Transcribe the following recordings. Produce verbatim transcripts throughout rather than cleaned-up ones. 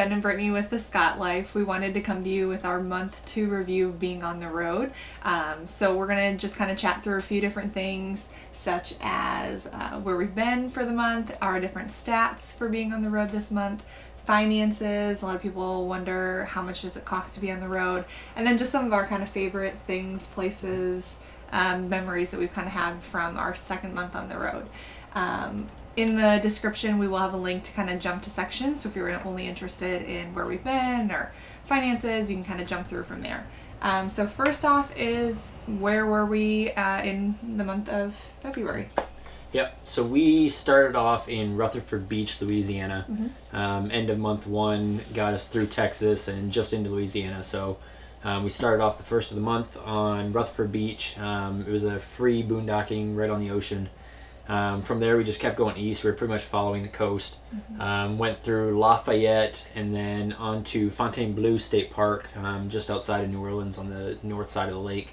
Ben and Brittany with the Scott Life, we wanted to come to you with our month two review of being on the road. Um, so we're going to just kind of chat through a few different things, such as uh, where we've been for the month, our different stats for being on the road this month, finances. A lot of people wonder how much does it cost to be on the road, and then just some of our kind of favorite things, places, um, memories that we've kind of had from our second month on the road. Um, in the description we will have a link to kind of jump to sections, so if you're only interested in where we've been or finances, you can kind of jump through from there. Um, so first off is where were we uh, in the month of February? Yep, so we started off in Rutherford Beach, Louisiana. Mm-hmm. Um, end of month one got us through Texas and just into Louisiana, so um, we started off the first of the month on Rutherford Beach. Um, it was a free boondocking right on the ocean. Um, from there we just kept going east. We were pretty much following the coast. Mm-hmm. Um, went through Lafayette and then on to Fontainebleau State Park, um, just outside of New Orleans on the north side of the lake.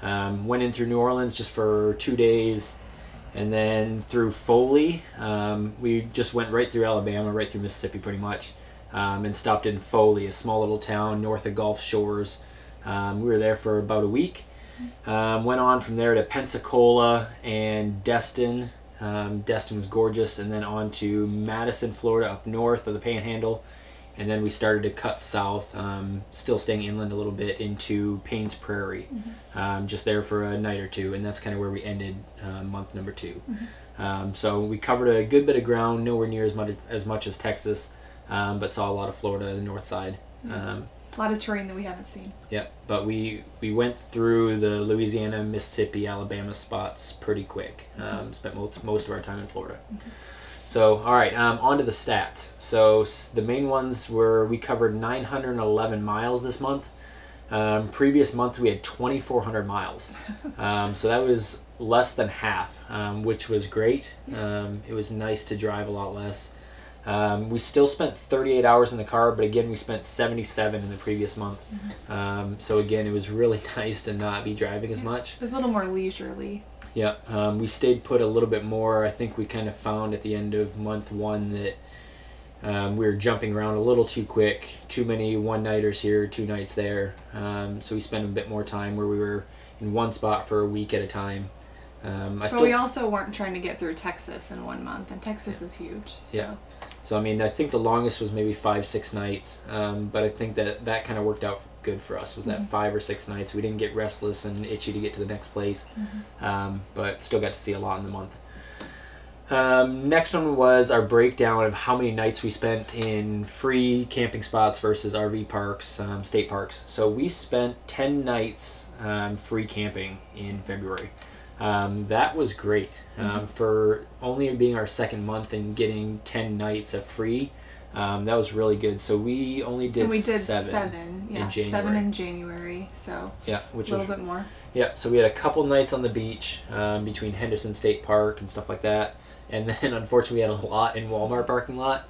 Um, went in through New Orleans just for two days and then through Foley. Um, we just went right through Alabama, right through Mississippi pretty much, um, and stopped in Foley, a small little town north of Gulf Shores. Um, we were there for about a week. Um, went on from there to Pensacola and Destin. Um, Destin was gorgeous, and then on to Madison, Florida, up north of the Panhandle, and then we started to cut south, um, still staying inland a little bit, into Payne's Prairie. Mm-hmm. Um, just there for a night or two, and that's kind of where we ended uh, month number two. Mm-hmm. Um, so we covered a good bit of ground, nowhere near as much as, much as Texas, um, but saw a lot of Florida, the north side. Mm-hmm. um, A lot of terrain that we haven't seen. Yep, but we we went through the Louisiana, Mississippi, Alabama spots pretty quick. Mm-hmm. um, spent most, most of our time in Florida. Mm-hmm. So, all right, um, on to the stats. So the main ones were we covered nine hundred eleven miles this month. Um, previous month we had twenty-four hundred miles. um, so that was less than half, um, which was great. Yeah. Um, it was nice to drive a lot less. Um, we still spent thirty-eight hours in the car, but again, we spent seventy-seven in the previous month. Mm-hmm. um, so again, it was really nice to not be driving as much. It was a little more leisurely. Yeah, um, we stayed put a little bit more. I think we kind of found at the end of month one that um, we were jumping around a little too quick, too many one-nighters here, two nights there. Um, so we spent a bit more time where we were in one spot for a week at a time. Um, I but still... we also weren't trying to get through Texas in one month, and Texas yeah. is huge. So. Yeah. So, I mean, I think the longest was maybe five, six nights, um, but I think that that kind of worked out good for us, was that mm-hmm. five or six nights. We didn't get restless and itchy to get to the next place, mm-hmm. um, but still got to see a lot in the month. Um, next one was our breakdown of how many nights we spent in free camping spots versus R V parks, um, state parks. So we spent ten nights um, free camping in February. Um, that was great. Um, mm-hmm. For only being our second month and getting ten nights of free, um, that was really good. So we only did, and we did seven, seven yeah, in January. Seven in January, so yeah, which a little was, bit more. Yeah, so we had a couple nights on the beach um, between Henderson State Park and stuff like that. And then, unfortunately, we had a lot in Walmart parking lot.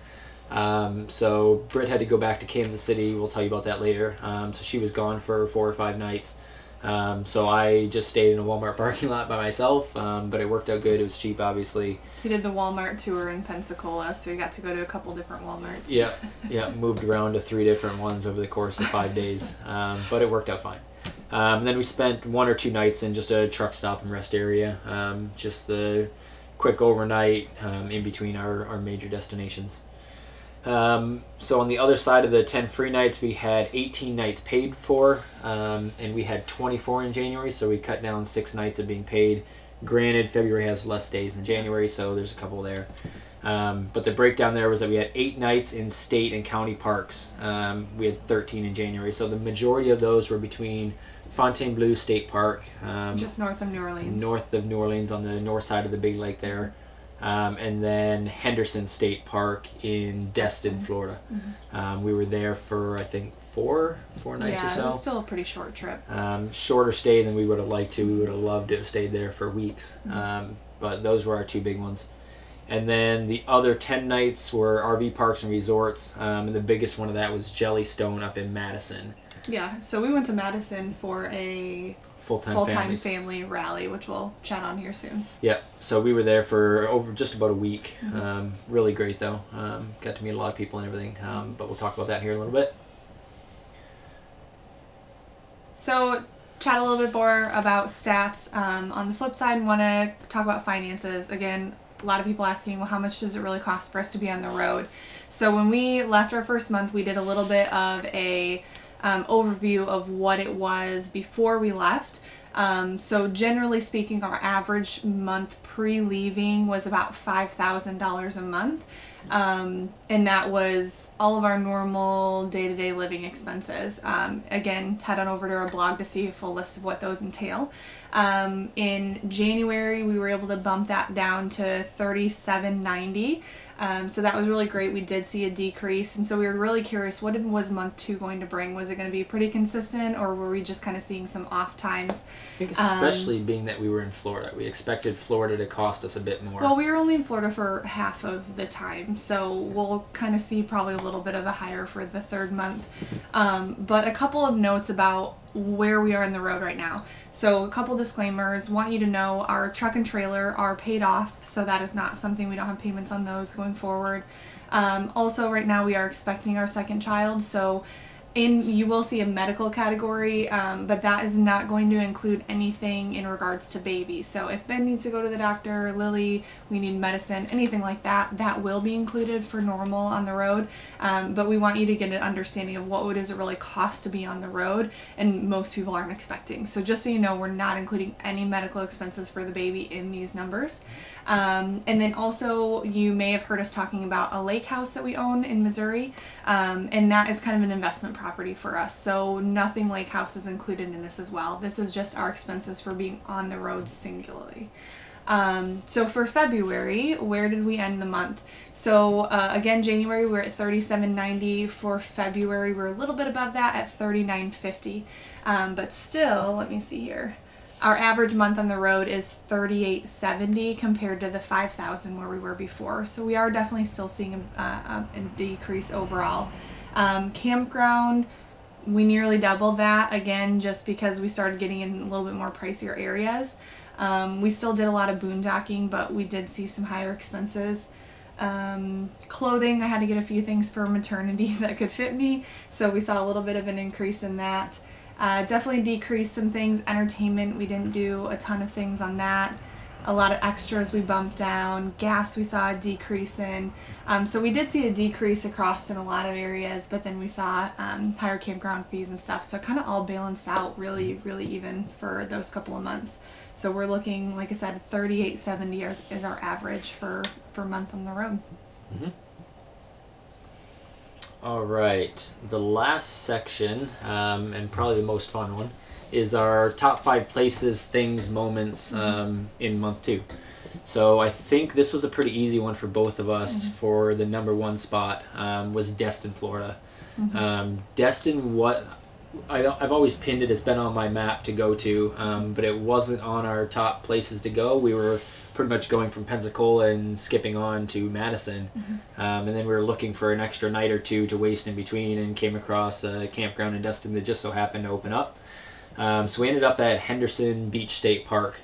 Um, so Britt had to go back to Kansas City. We'll tell you about that later. Um, so she was gone for four or five nights. Um, so I just stayed in a Walmart parking lot by myself, um, but it worked out good. It was cheap, obviously. He did the Walmart tour in Pensacola, so we got to go to a couple different Walmarts. Yeah, yeah, moved around to three different ones over the course of five days, um, but it worked out fine. Um, then we spent one or two nights in just a truck stop and rest area, um, just the quick overnight um, in between our, our major destinations. Um, so on the other side of the ten free nights, we had eighteen nights paid for, um, and we had twenty-four in January, so we cut down six nights of being paid. Granted, February has less days than January, so there's a couple there. Um, but the breakdown there was that we had eight nights in state and county parks. Um, we had thirteen in January, so the majority of those were between Fontainebleau State Park. Um, Just north of New Orleans. North of New Orleans on the north side of the Big Lake there. Um, and then Henderson State Park in Destin, Florida. Mm-hmm. um, we were there for, I think, four four nights yeah, or so. Yeah, it was still a pretty short trip. Um, shorter stay than we would have liked to. We would have loved to have stayed there for weeks. Mm-hmm. um, but those were our two big ones. And then the other ten nights were R V parks and resorts, um, and the biggest one of that was Jellystone up in Madison. Yeah, so we went to Madison for a full-time full-time family rally, which we'll chat on here soon. Yeah, so we were there for over just about a week. Mm-hmm. Um, really great, though. Um, got to meet a lot of people and everything, um, but we'll talk about that here in a little bit. So chat a little bit more about stats. Um, on the flip side, want to talk about finances. Again, a lot of people asking, well, how much does it really cost for us to be on the road? So when we left our first month, we did a little bit of a Um, overview of what it was before we left. Um, so generally speaking, our average month pre-leaving was about five thousand dollars a month. Um, and that was all of our normal day-to-day living expenses. Um, again, head on over to our blog to see a full list of what those entail. Um, in January, we were able to bump that down to thirty-seven ninety. Um, so that was really great. We did see a decrease, and so we were really curious, what was month two going to bring? Was it going to be pretty consistent, or were we just kind of seeing some off times? I think especially um, being that we were in Florida. We expected Florida to cost us a bit more. Well, we were only in Florida for half of the time, so we'll kind of see probably a little bit of a higher for the third month. Um, but a couple of notes about where we are in the road right now. So a couple disclaimers. Want you to know our truck and trailer are paid off, so that is not something, we don't have payments on those going forward. Um, also right now we are expecting our second child, so in you will see a medical category, um, but that is not going to include anything in regards to baby. So if Ben needs to go to the doctor, Lily, we need medicine, anything like that, that will be included for normal on the road. Um, but we want you to get an understanding of what does it really cost to be on the road, and most people aren't expecting. So just so you know, we're not including any medical expenses for the baby in these numbers. Um, and then also, you may have heard us talking about a lake house that we own in Missouri, um, and that is kind of an investment property for us, so nothing lake house is included in this as well. This is just our expenses for being on the road singularly. Um, so for February, where did we end the month? So uh, again, January we were at thirty-seven ninety. For February, we we're a little bit above that at thirty-nine fifty, um, but still, let me see here. Our average month on the road is thirty-eight seventy compared to the five thousand where we were before. So we are definitely still seeing a, a, a decrease overall. Um, campground, we nearly doubled that again, just because we started getting in a little bit more pricier areas. Um, we still did a lot of boondocking, but we did see some higher expenses. Um, clothing, I had to get a few things for maternity that could fit me, so we saw a little bit of an increase in that. Uh, definitely decreased some things. Entertainment, we didn't do a ton of things on that. A lot of extras we bumped down. Gas, we saw a decrease in. Um, so we did see a decrease across in a lot of areas, but then we saw um, higher campground fees and stuff. So it kind of all balanced out really, really even for those couple of months. So we're looking, like I said, thirty-eight seventy is, is our average for, for month on the road. Mm-hmm. All right, the last section, um, and probably the most fun one, is our top five places, things, moments um, in month two. So I think this was a pretty easy one for both of us. Mm-hmm. For the number one spot um, was Destin, Florida. Mm-hmm. um, Destin, what I, I've always pinned it, it's been on my map to go to, um, but it wasn't on our top places to go. We were pretty much going from Pensacola and skipping on to Madison. Mm-hmm. um, and then we were looking for an extra night or two to waste in between, and came across a campground in Destin that just so happened to open up. Um, so we ended up at Henderson Beach State Park,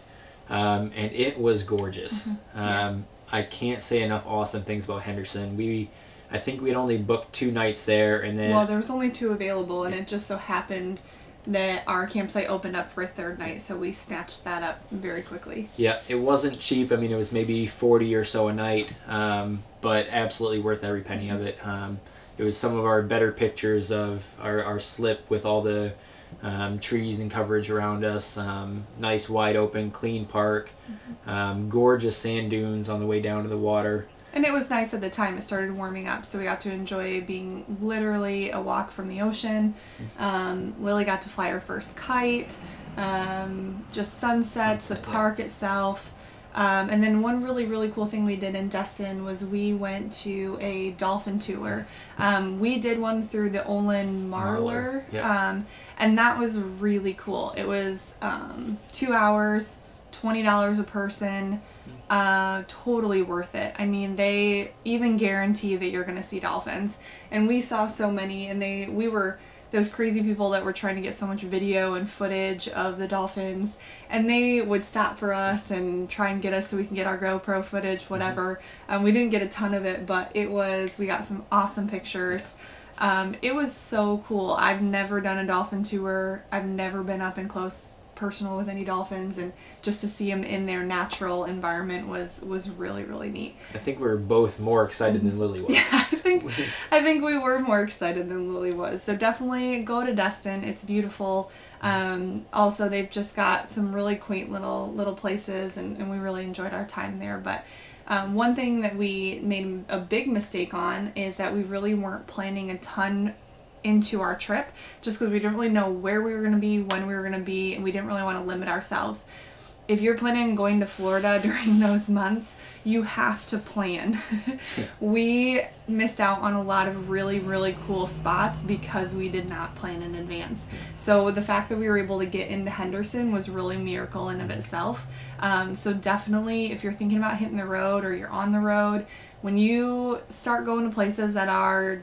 um, and it was gorgeous. Mm-hmm. Yeah. um, I can't say enough awesome things about Henderson. We I think we had only booked two nights there, and then well, there was only two available, and it just so happened that our campsite opened up for a third night, so we snatched that up very quickly. Yeah, it wasn't cheap. I mean, it was maybe forty or so a night, um, but absolutely worth every penny of it. Um, it was some of our better pictures of our, our slip, with all the um, trees and coverage around us. Um, nice, wide open, clean park. Mm-hmm. um, gorgeous sand dunes on the way down to the water. And it was nice at the time. It started warming up, so we got to enjoy being literally a walk from the ocean. Um, Lily got to fly her first kite, um, just sunsets, Sunset, the park yeah. itself. Um, and then one really, really cool thing we did in Destin was we went to a dolphin tour. Um, we did one through the Olin Marler, Marler. Yeah. Um, and that was really cool. It was um, two hours, twenty dollars a person. Uh, totally worth it. I mean, they even guarantee that you're gonna see dolphins, and we saw so many, and they we were those crazy people that were trying to get so much video and footage of the dolphins, and they would stop for us and try and get us so we can get our GoPro footage, whatever. Um, we didn't get a ton of it, but it was, we got some awesome pictures. Um, it was so cool. I've never done a dolphin tour. I've never been up and close personal with any dolphins, and just to see them in their natural environment was was really, really neat. I think we were both more excited than Lily was. Yeah, I think I think we were more excited than Lily was. So definitely go to Destin. It's beautiful. Um, also, they've just got some really quaint little little places, and, and we really enjoyed our time there. But Um, one thing that we made a big mistake on is that we really weren't planning a ton into our trip, just because we didn't really know where we were going to be, when we were going to be, and we didn't really want to limit ourselves. If you're planning on going to Florida during those months, you have to plan. We missed out on a lot of really, really cool spots because we did not plan in advance. So the fact that we were able to get into Henderson was really a miracle in of itself. Um, so definitely, if you're thinking about hitting the road or you're on the road, when you start going to places that are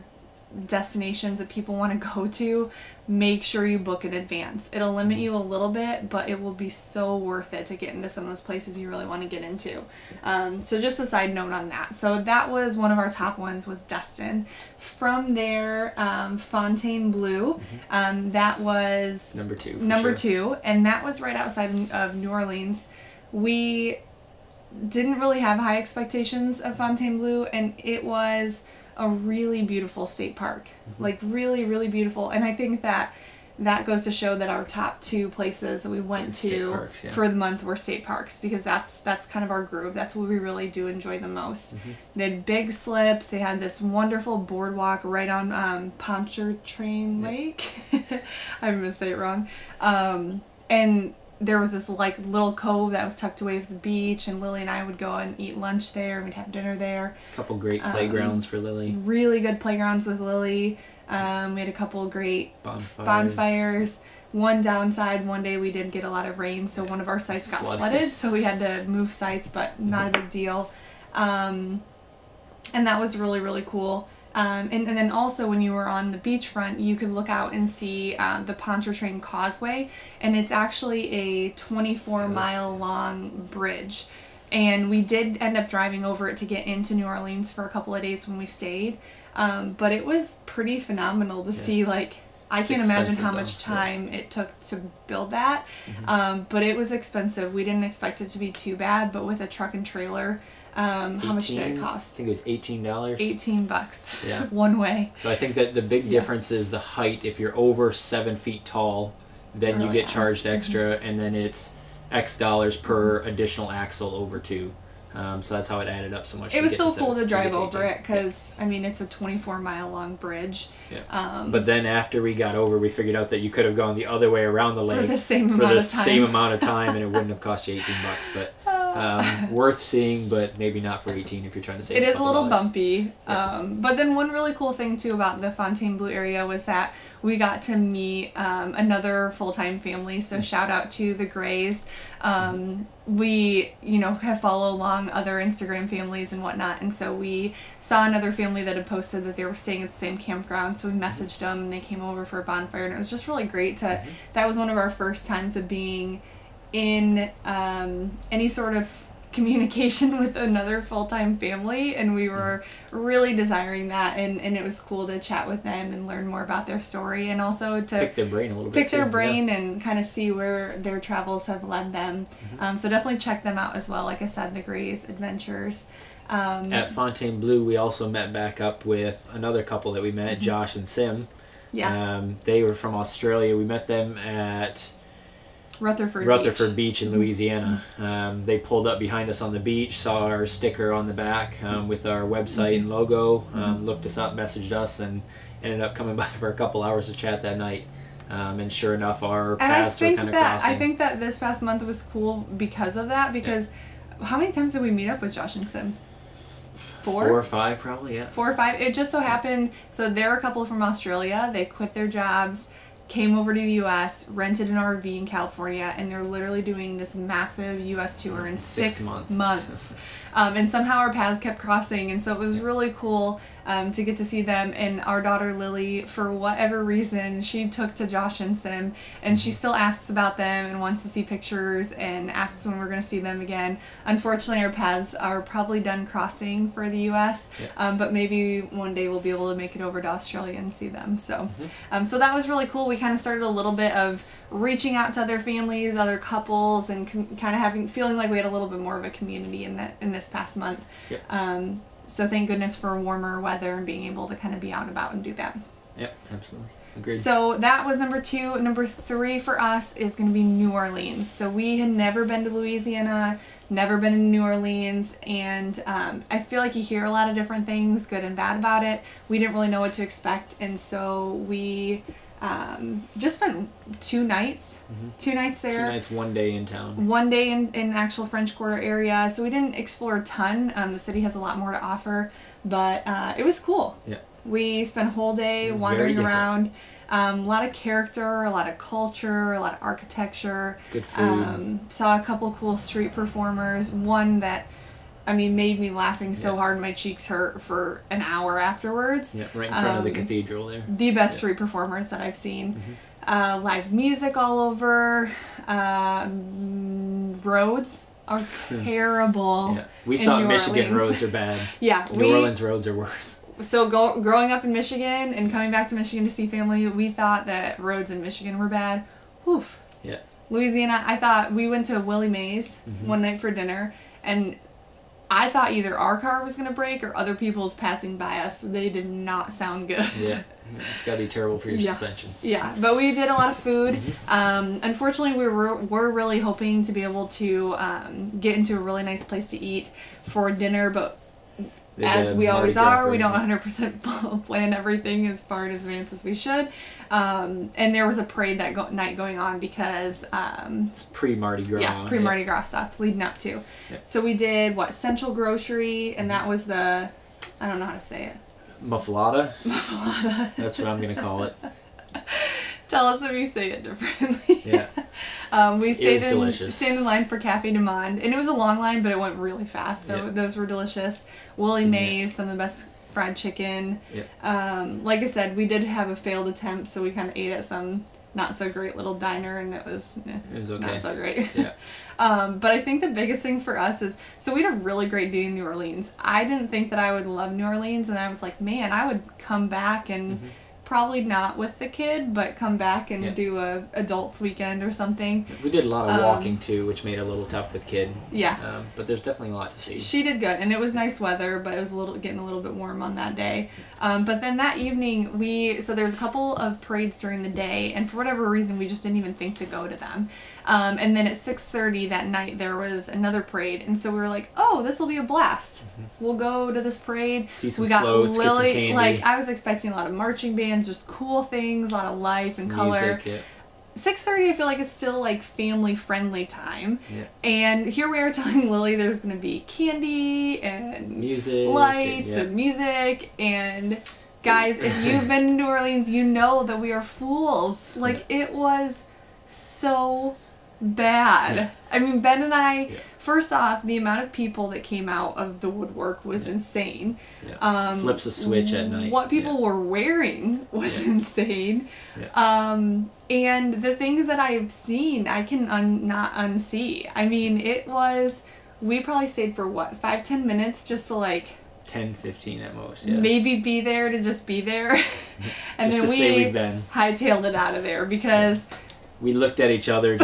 destinations that people want to go to, make sure you book in advance. It'll limit you a little bit, but it will be so worth it to get into some of those places you really want to get into. Um, so just a side note on that. So that was one of our top ones, was Destin. From there, um, Fontainebleau, um, that was number two. Number sure. two, and that was right outside of New Orleans. We didn't really have high expectations of Fontainebleau, and it was a really beautiful state park. Like really, really beautiful. And I think that that goes to show that our top two places that we went to parks, yeah. for the month were state parks, because that's that's kind of our groove. That's what we really do enjoy the most. Mm-hmm. They had big slips. They had this wonderful boardwalk right on um, Pontchartrain yeah. Lake. I'm going to say it wrong. Um, and there was this like little cove that was tucked away from the beach, and Lily and I would go and eat lunch there, and we'd have dinner there. A couple great playgrounds um, for Lily. Really good playgrounds with Lily. Um, we had a couple great bonfires. bonfires. One downside, one day we did get a lot of rain, so yeah. one of our sites got flooded. flooded, so we had to move sites, but not mm-hmm. a big deal. Um, and that was really, really cool. Um, and, and then also when you were on the beachfront, you could look out and see uh, the Pontchartrain Causeway, and it's actually a twenty-four mile long bridge. And we did end up driving over it to get into New Orleans for a couple of days when we stayed, um, but it was pretty phenomenal to yeah. see. Like, I it's can't imagine how though. much time yeah. it took to build that, mm-hmm. um, but it was expensive. We didn't expect it to be too bad, but with a truck and trailer, Um, how much did it cost? I think it was eighteen dollars. eighteen bucks. Yeah. One way. So I think that the big difference yeah. is the height. If you're over seven feet tall, then really you get charged nice. extra, mm-hmm. and then it's X dollars per mm-hmm. additional axle over two. Um, so that's how it added up so much. It was so cool to drive over it because, yeah. I mean, it's a twenty-four mile long bridge. Yeah. Um, but then after we got over, we figured out that you could have gone the other way around the lake for the same, for amount, the of time. same amount of time, and it wouldn't have cost you eighteen bucks. But Um, worth seeing, but maybe not for eighteen if you're trying to save. It is a little bumpy, yeah. um, but then one really cool thing too about the Fontainebleau area was that we got to meet um, another full-time family. So shout out to the Grays. Um, we, you know, have followed along other Instagram families and whatnot, and so we saw another family that had posted that they were staying at the same campground. So we messaged them, and they came over for a bonfire, and it was just really great to. Mm-hmm. That was one of our first times of being in um, any sort of communication with another full-time family, and we were really desiring that, and, and it was cool to chat with them and learn more about their story, and also to pick their brain a little bit pick too. their brain yeah. and kind of see where their travels have led them. Mm-hmm. um, so definitely check them out as well. Like I said, the Grays Adventures. Um, At Fontainebleau, we also met back up with another couple that we met, mm-hmm. Josh and Sim. Yeah. Um, they were from Australia. We met them at Rutherford, Rutherford Beach. Beach in Louisiana. Um, they pulled up behind us on the beach, saw our sticker on the back um, with our website and logo, um, looked us up, messaged us, and ended up coming by for a couple hours to chat that night. Um, and sure enough, our paths were kind of crossing. I think that this past month was cool because of that, because yeah. how many times did we meet up with Josh and Sim? Four? Four or five, probably, yeah. Four or five. It just so happened, so they're a couple from Australia. They quit their jobs, came over to the U S, rented an R V in California, and they're literally doing this massive U S tour in six, six months. months. um, and somehow our paths kept crossing, and so it was really cool um, to get to see them. And our daughter Lily, for whatever reason, she took to Josh and Sim, and she still asks about them and wants to see pictures and asks when we're going to see them again. Unfortunately, our paths are probably done crossing for the U S Yeah. um, but maybe one day we'll be able to make it over to Australia and see them. So, mm-hmm. um, so that was really cool. We kind of started a little bit of reaching out to other families, other couples, and com kind of having feeling like we had a little bit more of a community in that in this past month. Yep. Um, so thank goodness for warmer weather and being able to kind of be out and about and do that. Yep, absolutely. Agreed. So that was number two. Number three for us is going to be New Orleans. So we had never been to Louisiana, never been in New Orleans, and um, I feel like you hear a lot of different things, good and bad, about it. We didn't really know what to expect, and so we um just spent two nights mm-hmm. two nights there two nights one day in town, one day in in actual French Quarter area. So we didn't explore a ton. Um the city has a lot more to offer, but uh it was cool. Yeah, we spent a whole day wandering around. Um a lot of character, a lot of culture, a lot of architecture, good food. Um saw a couple cool street performers, one that I mean, made me laughing so yeah. hard my cheeks hurt for an hour afterwards. Yeah, right in front um, of the cathedral there. The best yeah. street performers that I've seen. Mm-hmm. Uh, live music all over. Uh, roads are terrible. Yeah. We in thought New Michigan Orleans. roads are bad. Yeah, New we, Orleans roads are worse. So go, growing up in Michigan and coming back to Michigan to see family, we thought that roads in Michigan were bad. Oof. Yeah. Louisiana, I thought we went to Willie Mays mm-hmm. one night for dinner, and I thought either our car was going to break or other people's passing by us. They did not sound good. Yeah. It's got to be terrible for your yeah. suspension. Yeah. But we did a lot of food. Um, unfortunately, we were, were really hoping to be able to um, get into a really nice place to eat for dinner. But they as we always are, we don't one hundred percent plan everything as far in advance as we should. Um, and there was a parade that go night going on because... Um, it's pre-Mardi Gras. Yeah, pre-Mardi yeah. Gras stuff leading up to. Yeah. So we did, what, Central Grocery, and that was the... I don't know how to say it. Muffalata? Muffalata. That's what I'm going to call it. Tell us if you say it differently. Yeah. um, we stayed in, stayed in line for Café Du Monde, and it was a long line, but it went really fast, so yeah. those were delicious. Willie Mays, some of the best fried chicken. Yeah. Um, like I said, we did have a failed attempt, so we kind of ate at some not-so-great little diner, and it was, eh, it was okay. not so great. Yeah. um, but I think the biggest thing for us is, so we had a really great day in New Orleans. I didn't think that I would love New Orleans, and I was like, man, I would come back and... Mm-hmm. Probably not with the kid, but come back and yeah. do a adults weekend or something. We did a lot of walking um, too, which made it a little tough with kid. Yeah. Um, but there's definitely a lot to see. She did good, and it was nice weather, but it was a little getting a little bit warm on that day. Um, but then that evening, we so there was a couple of parades during the day, and for whatever reason, we just didn't even think to go to them. Um, and then at six thirty that night, there was another parade, and so we were like, "Oh, this will be a blast! Mm-hmm. We'll go to this parade." See some we got floats, Lily. Get some candy. Like I was expecting a lot of marching bands. Just cool things, a lot of life and color. Music, yeah. six thirty I feel like is still like family friendly time. Yeah. And here we are telling Lily there's going to be candy and music, lights and, yeah. and music. And guys, if you've been to New Orleans, you know that we are fools. Like yeah. it was so bad. Yeah. I mean, Ben and I, yeah. first off, the amount of people that came out of the woodwork was yeah. insane. Yeah. Um, Flips a switch at night. What people yeah. were wearing was yeah. insane. Yeah. Um, and the things that I've seen, I can un not unsee. I mean, it was, we probably stayed for what, five, ten minutes just to like... ten, fifteen at most, yeah. Maybe be there to just be there. And just then to we say we've been. hightailed it out of there because... Yeah. We looked at each other,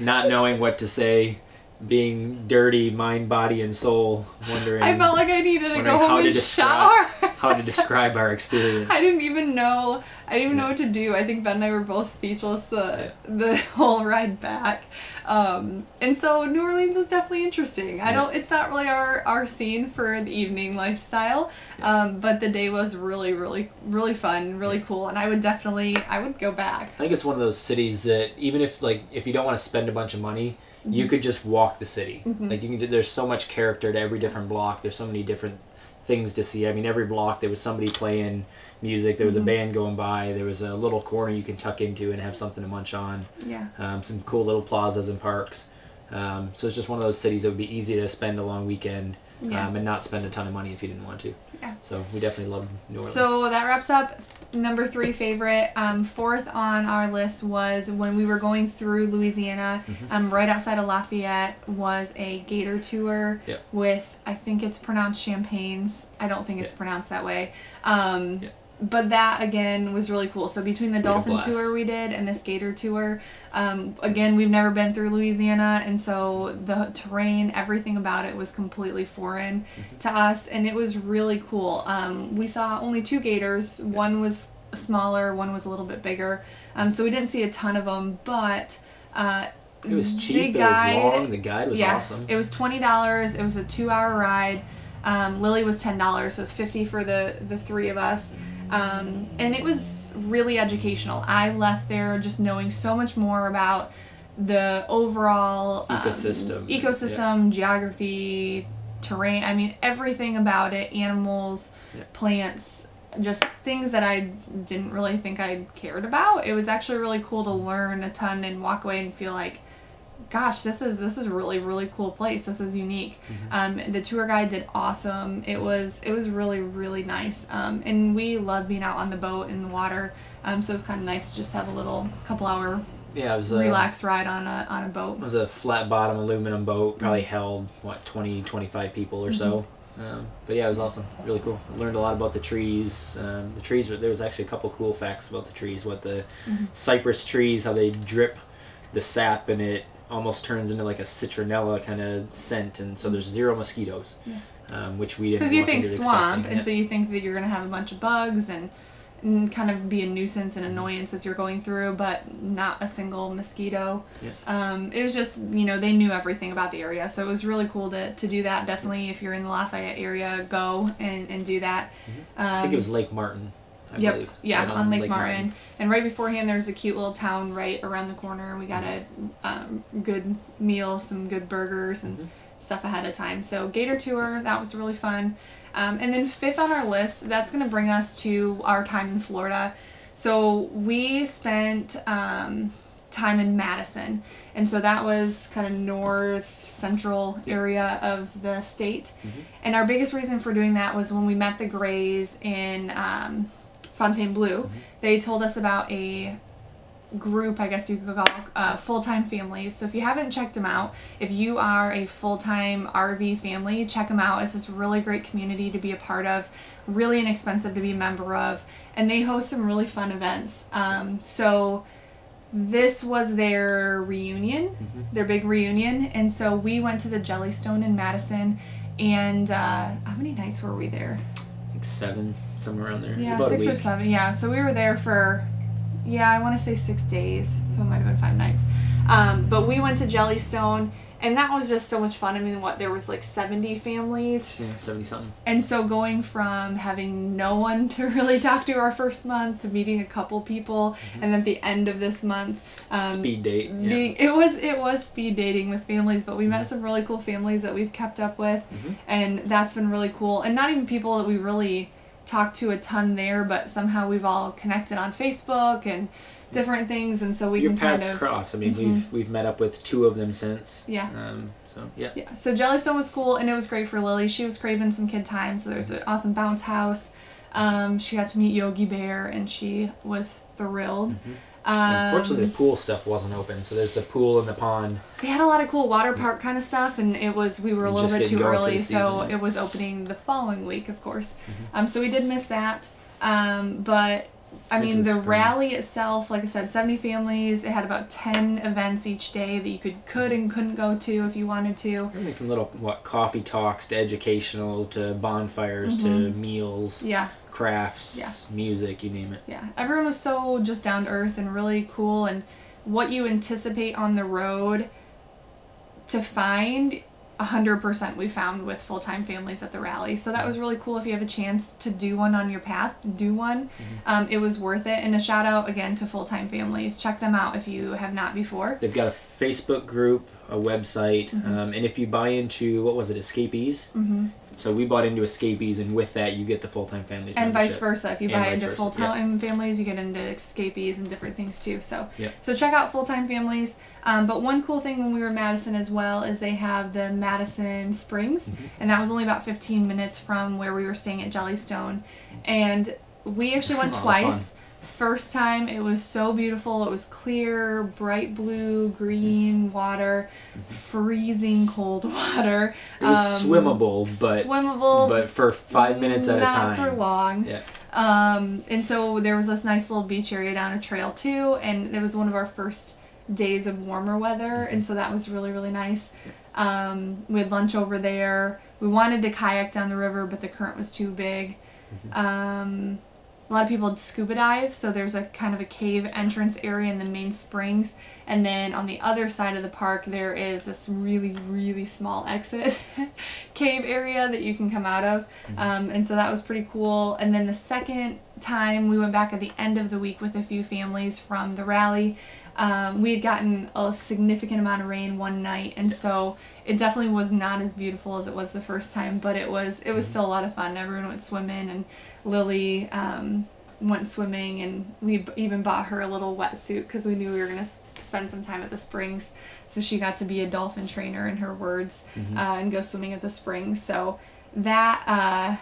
not knowing what to say, being dirty, mind, body, and soul, wondering... I felt like I needed to go home and shower. How to describe our experience. I didn't even know... I didn't even yeah. know what to do. I think Ben and I were both speechless the yeah. the whole ride back. Um, and so New Orleans was definitely interesting. I yeah. don't... It's not really our, our scene for the evening lifestyle, yeah. um, but the day was really, really, really fun, really yeah. cool, and I would definitely... I would go back. I think it's one of those cities that even if, like, if you don't want to spend a bunch of money, mm-hmm. you could just walk the city. Mm-hmm. Like, you can... There's so much character to every different block. There's so many different... things to see. I mean, every block there was somebody playing music, there was mm-hmm. a band going by, there was a little corner you can tuck into and have something to munch on. Yeah. Um, some cool little plazas and parks. Um, so it's just one of those cities that would be easy to spend a long weekend yeah. um, and not spend a ton of money if you didn't want to. Yeah. So we definitely loved New Orleans. So that wraps up number three favorite. Um, fourth on our list was when we were going through Louisiana, mm-hmm. um, right outside of Lafayette was a gator tour yep. with, I think it's pronounced Champagnes. I don't think it's yep. pronounced that way. Um, yep. But that, again, was really cool. So between the dolphin tour we did and this gator tour, um, again, we've never been through Louisiana, and so the terrain, everything about it was completely foreign mm-hmm. to us, and it was really cool. Um, we saw only two gators. One was smaller, one was a little bit bigger. Um, so we didn't see a ton of them, but... Uh, it was cheap, the guide, it was long, the guide was yeah, awesome. It was twenty dollars, it was a two-hour ride. Um, Lily was ten dollars, so it was fifty dollars for the, the three of us. Um, and it was really educational. I left there just knowing so much more about the overall um, ecosystem, ecosystem, yeah. geography, terrain. I mean, everything about it, animals, yeah. plants, just things that I didn't really think I cared about. It was actually really cool to learn a ton and walk away and feel like, gosh, this is this is a really, really cool place. This is unique. Mm-hmm. Um, the tour guide did awesome. It was it was really, really nice. Um, and we love being out on the boat in the water. Um, so it was kind of nice to just have a little couple hour yeah, it was a, relaxed ride on a on a boat. It was a flat bottom aluminum boat. Probably mm-hmm. held what twenty, twenty-five people or mm-hmm. so. Um, but yeah, it was awesome. Really cool. I learned a lot about the trees. Um, the trees. There was actually a couple cool facts about the trees. What the mm-hmm. cypress trees, how they drip the sap in it. Almost turns into like a citronella kind of scent, and so there's zero mosquitoes, yeah. um, which we didn't. Because you think swamp, and so you think that you're gonna have a bunch of bugs and, and kind of be a nuisance and annoyance as you're going through, but not a single mosquito. Yeah. Um, it was just, you know, they knew everything about the area, so it was really cool to, to do that. Definitely, if you're in the Lafayette area, go and, and do that. Mm-hmm. um, I think it was Lake Martin. I yep. believe. Yeah, right on, on Lake, Lake Martin. Martin. And right beforehand, there's a cute little town right around the corner. We got mm-hmm. a um, good meal, some good burgers and mm-hmm. stuff ahead of time. So gator tour, that was really fun. Um, and then fifth on our list, that's going to bring us to our time in Florida. So we spent um, time in Madison. And so that was kind of north central area of the state. Mm-hmm. And our biggest reason for doing that was when we met the Grays in... Um, Fontainebleau, mm-hmm. they told us about a group, I guess you could call uh, Full-Time Families. So if you haven't checked them out, if you are a full-time R V family, check them out. It's this really great community to be a part of, really inexpensive to be a member of, and they host some really fun events. Um, so this was their reunion, mm-hmm. their big reunion, and so we went to the Jellystone in Madison, and uh, how many nights were we there? Seven, somewhere around there. Yeah, six or seven. Yeah, so we were there for, yeah, I want to say six days, so it might have been five nights. Um, but we went to Jellystone, and that was just so much fun. I mean, what there was like seventy families. Yeah, seventy something. And so going from having no one to really talk to our first month to meeting a couple people, mm-hmm. and at the end of this month, um, speed date. Being, yeah. It was it was speed dating with families, but we met some really cool families that we've kept up with, mm-hmm. and that's been really cool. And not even people that we really talked to a ton there, but somehow we've all connected on Facebook and different things, and so we Your can kind of... Your paths cross. I mean, mm-hmm. we've we've met up with two of them since. Yeah. Um, so, yeah. Yeah. So Jellystone was cool, and it was great for Lily. She was craving some kid time, so there's an awesome bounce house. Um, she got to meet Yogi Bear, and she was thrilled. Mm-hmm. Um, Unfortunately, the pool stuff wasn't open, so there's the pool and the pond. They had a lot of cool water park kind of stuff, and it was we were a little bit too early, so it was opening the following week, of course. Mm-hmm. Um, so we did miss that, um, but... I mean, the rally itself, like I said, seventy families. It had about ten events each day that you could could and couldn't go to if you wanted to. Everything from little what coffee talks to educational to bonfires mm-hmm. to meals, yeah, crafts, yeah. music, you name it. Yeah, everyone was so just down to earth and really cool. And what you anticipate on the road to find, a hundred percent we found with Full-Time Families at the rally. So that was really cool. If you have a chance to do one on your path, do one. Mm-hmm. Um, it was worth it. And a shout out again to Full-Time Families. Check them out if you have not before. They've got a Facebook group, a website, mm-hmm. um, and if you buy into, what was it, Escapees? Mm-hmm. So we bought into Escapees, and with that, you get the Full-Time Families and membership. Vice versa. If you and buy into Full-Time yeah. Families, you get into Escapees and different things, too. So yeah. so check out Full-Time Families. Um, but one cool thing when we were in Madison as well is they have the Madison Springs, mm-hmm. and that was only about fifteen minutes from where we were staying at Jellystone. And we actually went twice. First time, it was so beautiful. It was clear, bright blue, green water, freezing cold water. It was um, swimmable, but swimmable, but for five minutes at a time. Not for long. Yeah. Um, and so there was this nice little beach area down a trail too, and it was one of our first days of warmer weather, mm-hmm. and so that was really, really nice. Um, we had lunch over there. We wanted to kayak down the river, but the current was too big. Mm-hmm. Um... A lot of people scuba dive, so there's a kind of a cave entrance area in the main springs, and then on the other side of the park there is this really, really small exit cave area that you can come out of, um, and so that was pretty cool. And then the second time we went back at the end of the week with a few families from the rally. Um, we had gotten a significant amount of rain one night, and so it definitely was not as beautiful as it was the first time, but it was it was still a lot of fun. Everyone went swimming, and Lily um, went swimming, and we even bought her a little wetsuit because we knew we were going to spend some time at the springs, so she got to be a dolphin trainer, in her words, mm-hmm. uh, and go swimming at the springs. So that, uh,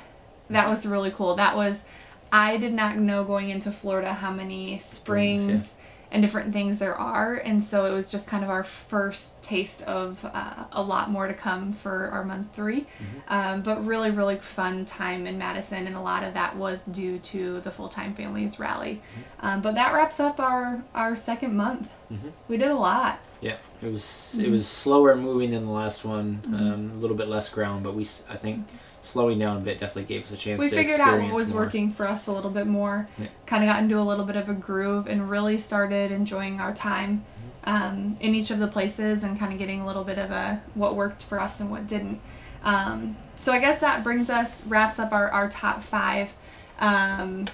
that was really cool. That was, I did not know going into Florida how many springs... springs yeah. and different things there are, and so it was just kind of our first taste of uh, a lot more to come for our month three, mm-hmm. um, but really, really fun time in Madison, and a lot of that was due to the Full-Time Families rally. Mm-hmm. um, but that wraps up our our second month. Mm-hmm. We did a lot. Yeah, it was mm-hmm. it was slower moving than the last one, mm-hmm. um, a little bit less ground, but we I think. Mm-hmm. Slowing down a bit definitely gave us a chance to experience more. We figured out what was working for us a little bit more, yeah. kind of got into a little bit of a groove, and really started enjoying our time um, in each of the places, and kind of getting a little bit of a what worked for us and what didn't. Um, so I guess that brings us, wraps up our, our top five. Um,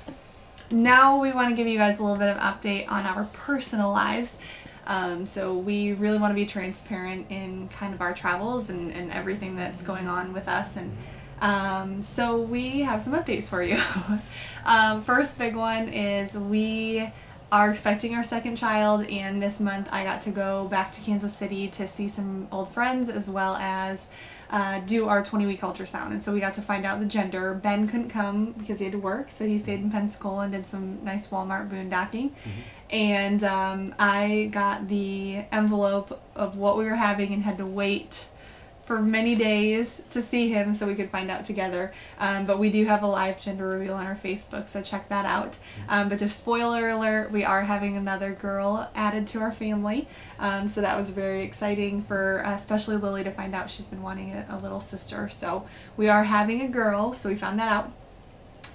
now we want to give you guys a little bit of an update on our personal lives. Um, so we really want to be transparent in kind of our travels and, and everything that's going on with us, and Um, so we have some updates for you. um, first big one is we are expecting our second child, and this month I got to go back to Kansas City to see some old friends, as well as uh, do our twenty-week ultrasound. And so we got to find out the gender. Ben couldn't come because he had to work, so he stayed in Pensacola and did some nice Walmart boondocking. Mm-hmm. And um, I got the envelope of what we were having and had to wait for many days to see him so we could find out together. Um, but we do have a live gender reveal on our Facebook, so check that out. Um, but just spoiler alert, we are having another girl added to our family. Um, so that was very exciting for uh, especially Lily to find out. She's been wanting a, a little sister. So we are having a girl, so we found that out.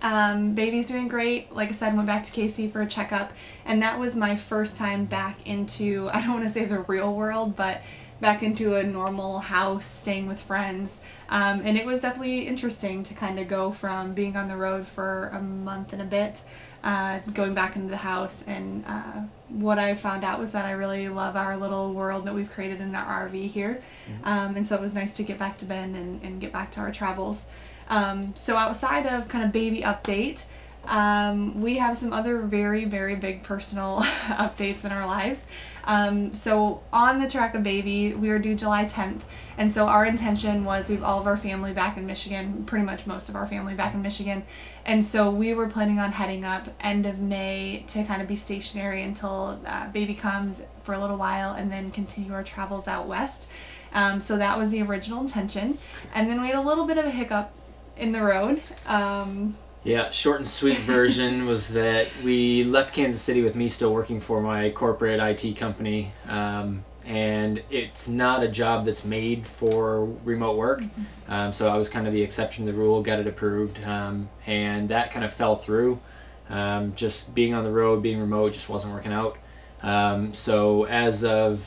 Um, baby's doing great. Like I said, went back to K C for a checkup. And that was my first time back into, I don't want to say the real world, but back into a normal house, staying with friends, um, and it was definitely interesting to kind of go from being on the road for a month and a bit, uh, going back into the house, and uh, what I found out was that I really love our little world that we've created in our R V here, um, and so it was nice to get back to Ben and, and get back to our travels. Um, so outside of kind of baby update, Um, we have some other very, very big personal updates in our lives. Um, so on the track of baby, we are due July tenth, and so our intention was we have all of our family back in Michigan, pretty much most of our family back in Michigan, and so we were planning on heading up end of May to kind of be stationary until uh, baby comes for a little while, and then continue our travels out west. Um, so that was the original intention, and then we had a little bit of a hiccup in the road. Um, Yeah, short and sweet version was that we left Kansas City with me still working for my corporate I T company, um, and it's not a job that's made for remote work, um, so I was kind of the exception to the rule, got it approved, um, and that kind of fell through. Um, just being on the road, being remote, just wasn't working out. Um, so as of,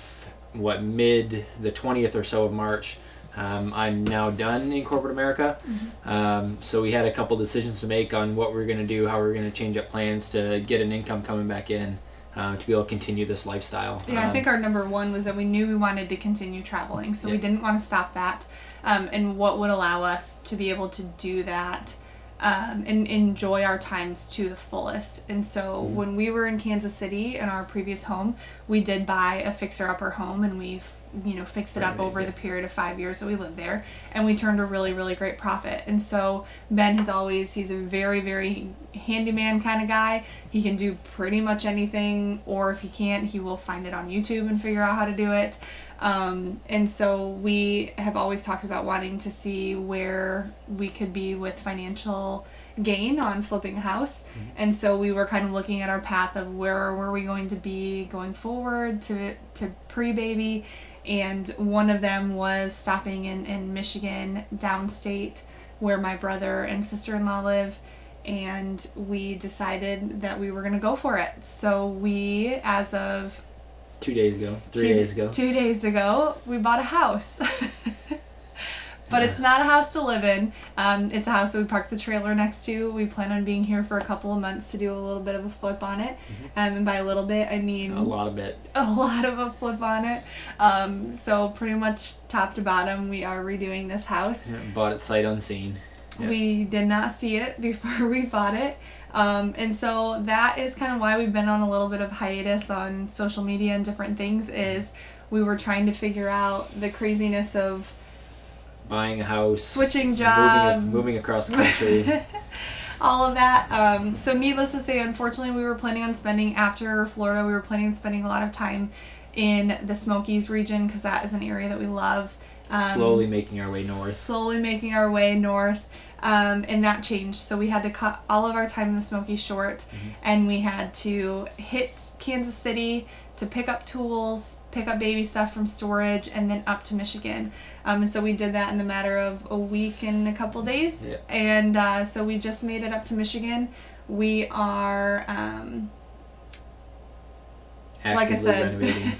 what, mid, the twentieth or so of March, Um, I'm now done in corporate America, mm-hmm. um, so we had a couple decisions to make on what we were going to do, how we were going to change up plans to get an income coming back in, Uh, to be able to continue this lifestyle. Yeah, um, I think our number one was that we knew we wanted to continue traveling, so yeah. we didn't want to stop that. Um, and what would allow us to be able to do that um, and enjoy our times to the fullest. And so mm-hmm. when we were in Kansas City in our previous home, we did buy a fixer-upper home, and we you know fixed it right, up over yeah. the period of five years that we lived there, and we turned a really, really great profit. And so Ben has always, he's a very, very handyman kind of guy. He can do pretty much anything, or if he can't, he will find it on YouTube and figure out how to do it. Um, and so we have always talked about wanting to see where we could be with financial gain on flipping a house. Mm-hmm. And so we were kind of looking at our path of where were we going to be going forward to, to pre-baby. And one of them was stopping in, in Michigan, downstate, where my brother and sister-in-law live. And we decided that we were going to go for it. So we, as of... Two days ago. Three two, days ago. Two days ago, we bought a house. But it's not a house to live in. Um, it's a house that we parked the trailer next to. We plan on being here for a couple of months to do a little bit of a flip on it. Mm-hmm. um, and by a little bit, I mean... A lot of it. A lot of a flip on it. Um, so pretty much top to bottom, we are redoing this house. Yeah, bought it sight unseen. Yeah. We did not see it before we bought it. Um, and so that is kind of why we've been on a little bit of hiatus on social media and different things, is we were trying to figure out the craziness of... Buying a house, switching jobs, moving, moving across the country, all of that. Um, so needless to say, unfortunately, we were planning on spending, after Florida, we were planning on spending a lot of time in the Smokies region, because that is an area that we love. Um, slowly making our way north. Slowly making our way north. Um, and that changed, so we had to cut all of our time in the Smokies short, mm-hmm. and we had to hit Kansas City to pick up tools, pick up baby stuff from storage, and then up to Michigan. Um, and so we did that in the matter of a week and a couple days, yeah. and uh, so we just made it up to Michigan. We are, um, like I said,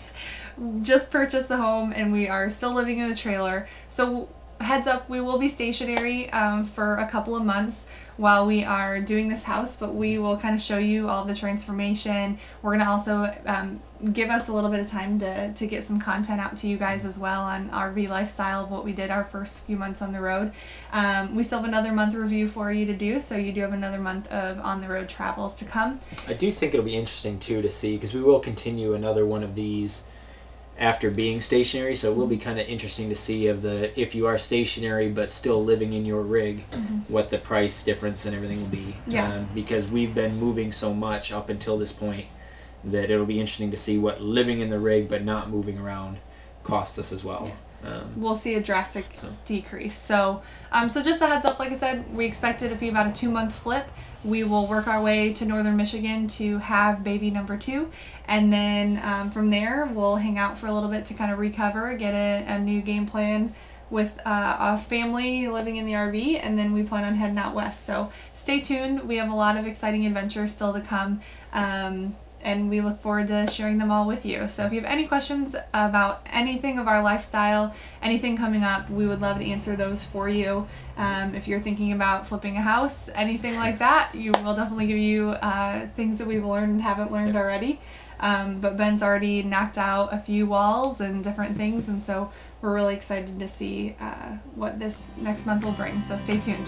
just purchased the home, and we are still living in the trailer. So heads up, we will be stationary um, for a couple of months while we are doing this house, but we will kind of show you all the transformation. We're going to also um, give us a little bit of time to, to get some content out to you guys as well on R V lifestyle of what we did our first few months on the road. Um, we still have another month review for you to do, so you do have another month of on-the-road travels to come. I do think it'll be interesting, too, to see, because we will continue another one of these after being stationary, so it will be kind of interesting to see of the if you are stationary but still living in your rig, mm-hmm. what the price difference and everything will be. Yeah. Um, because we've been moving so much up until this point that it'll be interesting to see what living in the rig but not moving around costs us as well. Yeah. Um, we'll see a drastic so. decrease. So, um, so just a heads up, like I said, we expect it to be about a two-month flip. We will work our way to northern Michigan to have baby number two, and then um, from there we'll hang out for a little bit to kind of recover, get a, a new game plan with uh, a family living in the R V, and then we plan on heading out west. So stay tuned. We have a lot of exciting adventures still to come. Um, and we look forward to sharing them all with you. So if you have any questions about anything of our lifestyle, anything coming up, we would love to answer those for you. Um, if you're thinking about flipping a house, anything like that, you will definitely give you uh, things that we've learned and haven't learned already. Um, but Ben's already knocked out a few walls and different things, and so we're really excited to see uh, what this next month will bring. So stay tuned.